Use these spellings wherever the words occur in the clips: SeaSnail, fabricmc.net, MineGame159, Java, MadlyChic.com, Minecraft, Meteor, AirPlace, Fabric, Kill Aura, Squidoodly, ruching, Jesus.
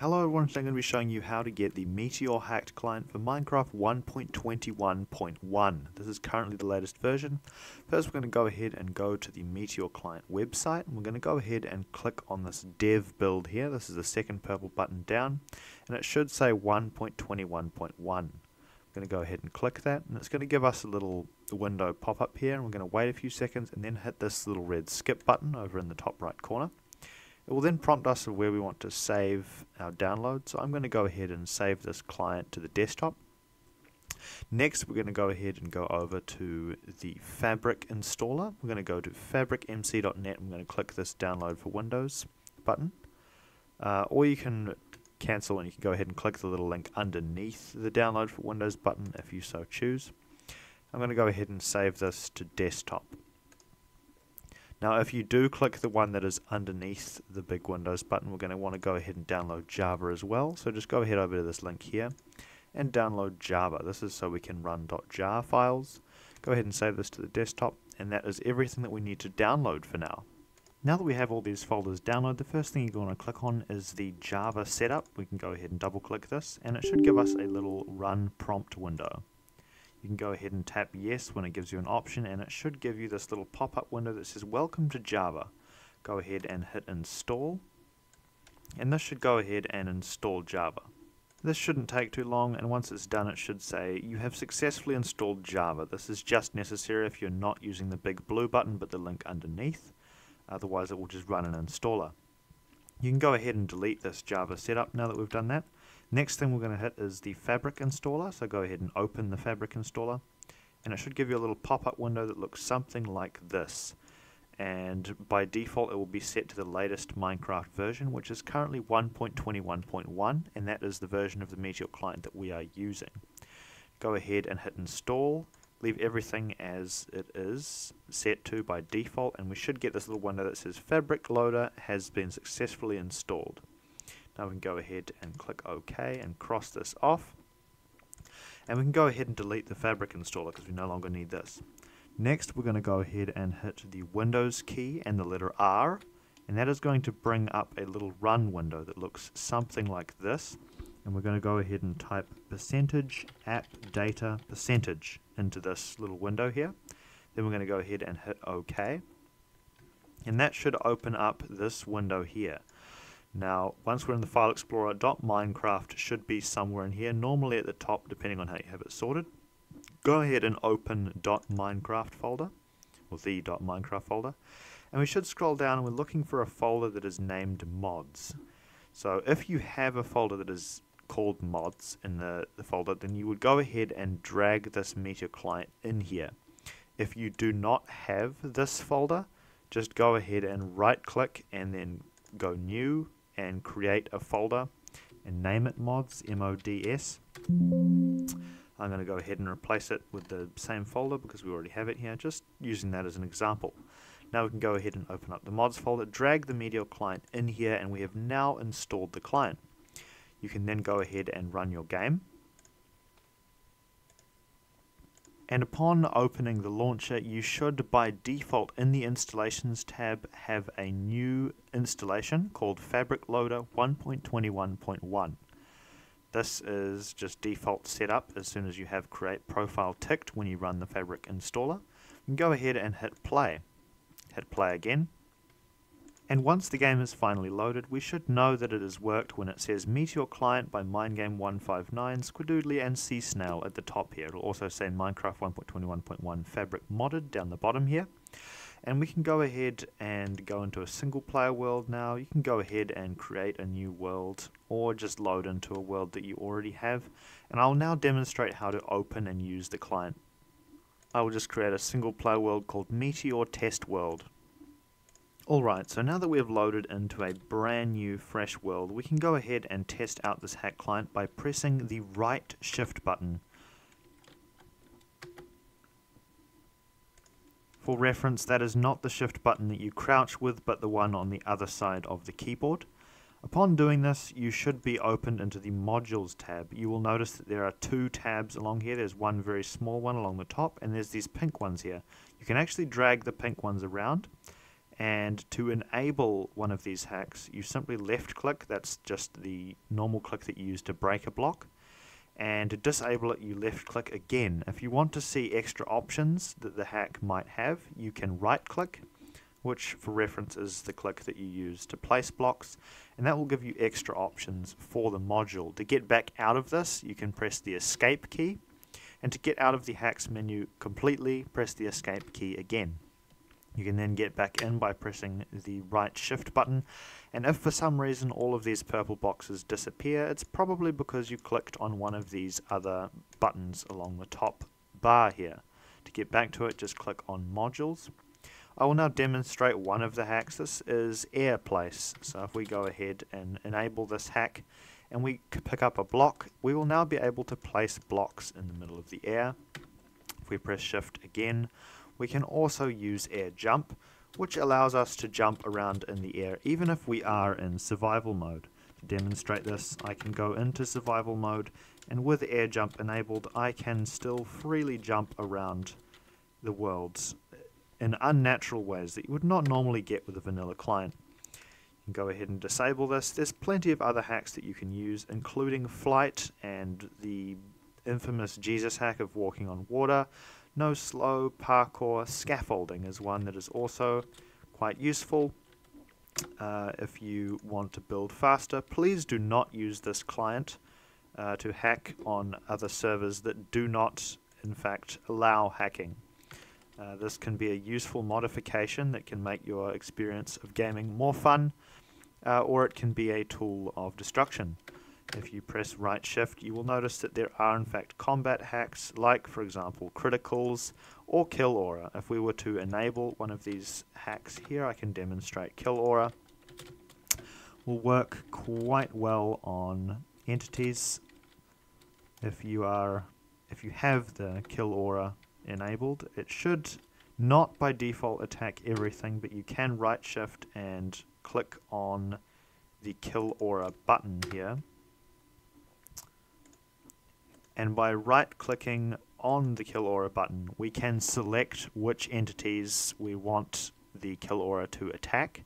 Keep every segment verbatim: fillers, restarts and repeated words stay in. Hello everyone, today I'm going to be showing you how to get the Meteor hacked client for Minecraft one point twenty-one point one. This is currently the latest version. First we're going to go ahead and go to the Meteor client website, and we're going to go ahead and click on this dev build here. This is the second purple button down, and it should say one point twenty-one point one. We're going to go ahead and click that, and it's going to give us a little window pop up here, and we're going to wait a few seconds and then hit this little red skip button over in the top right corner. It will then prompt us of where we want to save our download, so I'm going to go ahead and save this client to the desktop. Next we're going to go ahead and go over to the Fabric installer. We're going to go to fabric m c dot net, I'm going to click this download for Windows button, uh, or you can cancel and you can go ahead and click the little link underneath the download for Windows button if you so choose. I'm going to go ahead and save this to desktop. Now if you do click the one that is underneath the big Windows button, we're going to want to go ahead and download Java as well. So just go ahead over to this link here and download Java. This is so we can run .jar files. Go ahead and save this to the desktop, and that is everything that we need to download for now. Now that we have all these folders downloaded, the first thing you're going to click on is the Java setup. We can go ahead and double click this, and it should give us a little run prompt window. You can go ahead and tap yes when it gives you an option, and it should give you this little pop-up window that says welcome to Java. Go ahead and hit install, and this should go ahead and install Java. This shouldn't take too long, and once it's done it should say you have successfully installed Java. This is just necessary if you're not using the big blue button but the link underneath, otherwise it will just run an installer. You can go ahead and delete this Java setup now that we've done that. Next thing we're going to hit is the Fabric installer, so go ahead and open the Fabric installer, and it should give you a little pop-up window that looks something like this, and by default it will be set to the latest Minecraft version, which is currently one point twenty-one point one, and that is the version of the Meteor client that we are using. Go ahead and hit install, leave everything as it is set to by default, and we should get this little window that says Fabric Loader has been successfully installed. Now we can go ahead and click OK and cross this off, and we can go ahead and delete the Fabric installer because we no longer need this. Next we're going to go ahead and hit the Windows key and the letter R, and that is going to bring up a little run window that looks something like this, and we're going to go ahead and type percentage app data percentage into this little window here. Then we're going to go ahead and hit OK, and that should open up this window here. Now once we're in the file explorer, .minecraft should be somewhere in here, normally at the top depending on how you have it sorted. Go ahead and open .minecraft folder, or the .minecraft folder, and we should scroll down and we're looking for a folder that is named mods. So if you have a folder that is called mods in the, the folder, then you would go ahead and drag this Meteor client in here. If you do not have this folder, just go ahead and right click and then go new and create a folder and name it mods, M O D S. I'm going to go ahead and replace it with the same folder because we already have it here, just using that as an example. Now we can go ahead and open up the mods folder, drag the Meteor client in here, and we have now installed the client. You can then go ahead and run your game. And upon opening the launcher, you should by default in the installations tab have a new installation called Fabric Loader one point twenty-one point one. This is just default setup as soon as you have Create Profile ticked when you run the Fabric installer. And go ahead and hit play. Hit play again. And once the game is finally loaded, we should know that it has worked when it says Meteor Client by MineGame one fifty-nine, Squidoodly and SeaSnail at the top here. It will also say Minecraft one point twenty-one point one Fabric Modded down the bottom here. And we can go ahead and go into a single player world now. You can go ahead and create a new world, or just load into a world that you already have. And I'll now demonstrate how to open and use the client. I will just create a single player world called Meteor Test World. Alright, so now that we have loaded into a brand new fresh world, we can go ahead and test out this hack client by pressing the right shift button. For reference, that is not the shift button that you crouch with, but the one on the other side of the keyboard. Upon doing this, you should be opened into the modules tab. You will notice that there are two tabs along here. There's one very small one along the top, and there's these pink ones here. You can actually drag the pink ones around And to enable one of these hacks, you simply left click, that's just the normal click that you use to break a block, and to disable it you left click again. If you want to see extra options that the hack might have, you can right click, which for reference is the click that you use to place blocks, and that will give you extra options for the module. To get back out of this, you can press the escape key, and to get out of the hacks menu completely, press the escape key again. You can then get back in by pressing the right shift button, and if for some reason all of these purple boxes disappear, it's probably because you clicked on one of these other buttons along the top bar here. To get back to it, just click on modules. I will now demonstrate one of the hacks. This is AirPlace. So if we go ahead and enable this hack and we pick up a block, we will now be able to place blocks in the middle of the air. If we press shift again, we can also use air jump, which allows us to jump around in the air even if we are in survival mode. To demonstrate this, I can go into survival mode, and with air jump enabled I can still freely jump around the worlds in unnatural ways that you would not normally get with a vanilla client. You can go ahead and disable this. There's plenty of other hacks that you can use, including flight and the infamous Jesus hack of walking on water. No slow, parkour, scaffolding is one that is also quite useful. Uh, if you want to build faster, please do not use this client uh, to hack on other servers that do not, in fact, allow hacking. Uh, this can be a useful modification that can make your experience of gaming more fun, uh, or it can be a tool of destruction. If you press right shift, you will notice that there are in fact combat hacks, like for example criticals or Kill Aura. If we were to enable one of these hacks here, I can demonstrate Kill Aura will work quite well on entities. If you are, if you have the Kill Aura enabled, it should not by default attack everything, but you can right shift and click on the Kill Aura button here. And by right-clicking on the Kill Aura button, we can select which entities we want the Kill Aura to attack.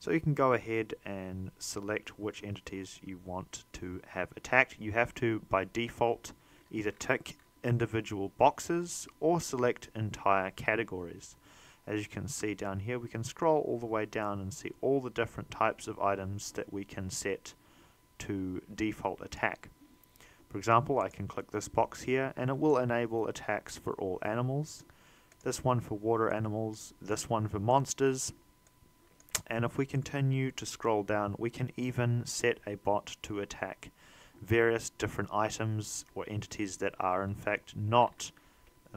So you can go ahead and select which entities you want to have attacked. You have to, by default, either tick individual boxes or select entire categories. As you can see down here, we can scroll all the way down and see all the different types of items that we can set to default attack. For example, I can click this box here and it will enable attacks for all animals, this one for water animals, this one for monsters, and if we continue to scroll down, we can even set a bot to attack various different items or entities that are in fact not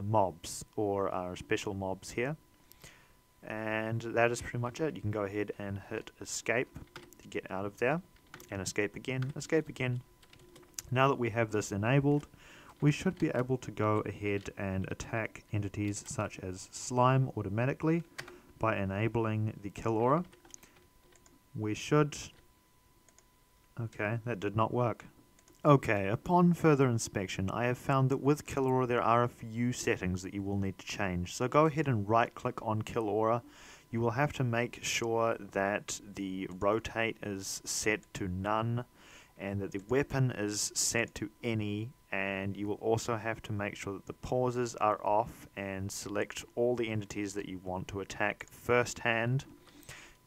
mobs or are special mobs here. And that is pretty much it. You can go ahead and hit escape to get out of there, and escape again, escape again. Now that we have this enabled, we should be able to go ahead and attack entities such as slime automatically by enabling the Kill Aura. We should... okay, that did not work. Okay, upon further inspection, I have found that with Kill Aura there are a few settings that you will need to change. So go ahead and right click on Kill Aura. You will have to make sure that the rotate is set to none, and that the weapon is set to any, and you will also have to make sure that the pauses are off and select all the entities that you want to attack firsthand.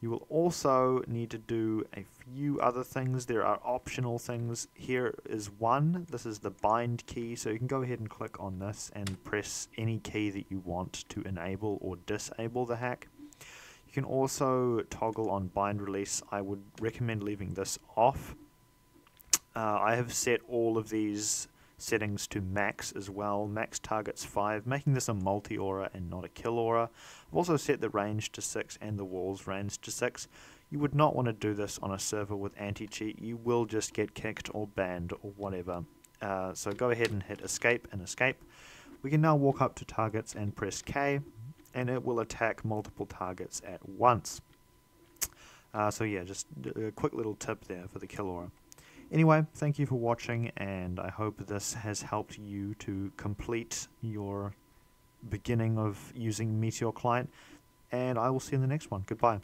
You will also need to do a few other things. There are optional things. Here is one. This is the bind key, so you can go ahead and click on this and press any key that you want to enable or disable the hack. You can also toggle on bind release. I would recommend leaving this off. Uh, I have set all of these settings to max as well, max targets five, making this a multi-aura and not a Kill Aura. I've also set the range to six and the walls range to six. You would not want to do this on a server with anti-cheat, you will just get kicked or banned or whatever. Uh, so go ahead and hit escape and escape. We can now walk up to targets and press K, and it will attack multiple targets at once. Uh, so yeah, just a quick little tip there for the Kill Aura. Anyway, thank you for watching, and I hope this has helped you to complete your beginning of using Meteor Client. and I will see you in the next one. Goodbye.